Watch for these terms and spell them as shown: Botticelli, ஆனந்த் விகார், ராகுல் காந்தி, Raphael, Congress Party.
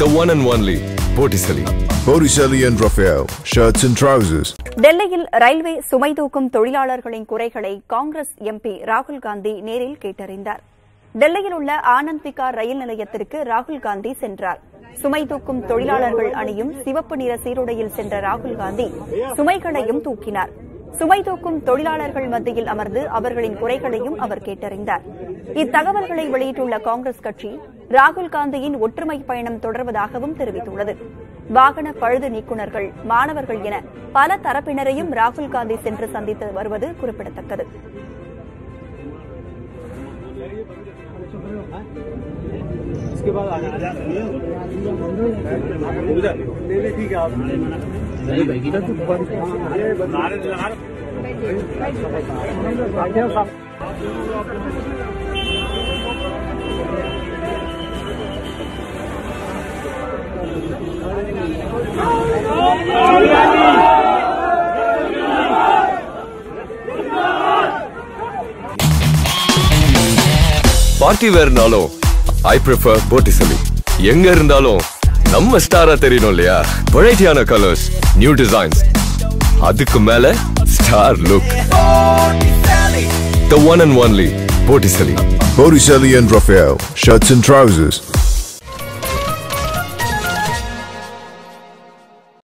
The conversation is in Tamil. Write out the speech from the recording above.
The one and only Botticelli. Botticelli and Raphael, shirts and trousers. டெல்லியில் ரயில்வே சுமை தூக்கும் தொழிலாளர்களின் குறைகளை காங்கிரஸ் எம்பி ராகுல் காந்தி நேரில் கேட்டறிந்தார். டெல்லியில் உள்ள ஆனந்த் விகார் ரயில் நிலையத்திற்கு ராகுல் காந்தி சென்றார். சுமை தூக்கும் தொழிலாளர்கள் அணியும் சிவப்பு நிற சீருடையில் சென்ற ராகுல் காந்தி சுமைகளையும் தூக்கினார். சுமை தூக்கும் தொழிலாளர்கள் மத்தியில் அமர்ந்து அவர்களின் குறைகளையும் அவர் கேட்டறிந்தார். இத்தகவல்களை வெளியிட்டுள்ள காங்கிரஸ் கட்சி ராகுல் காந்தியின் ஒற்றுமை பயணம் தொடர்வதாகவும் தெரிவித்துள்ளது. வாகன பழுது நீக்குநர்கள், மாணவர்கள் என பல தரப்பினரையும் ராகுல் காந்தி சென்று சந்தித்து வருவது குறிப்பிடத்தக்கது. Party wear nalo, I prefer Botticelli. Yenga irundalo நம்ம ஸ்டாரா தெரியும் இல்லையா? வெரைட்டியான கலர்ஸ், நியூ டிசைன்ஸ், அதுக்கு மேல star look. The one and only Botticelli. Botticelli and Raphael, shirts and trousers.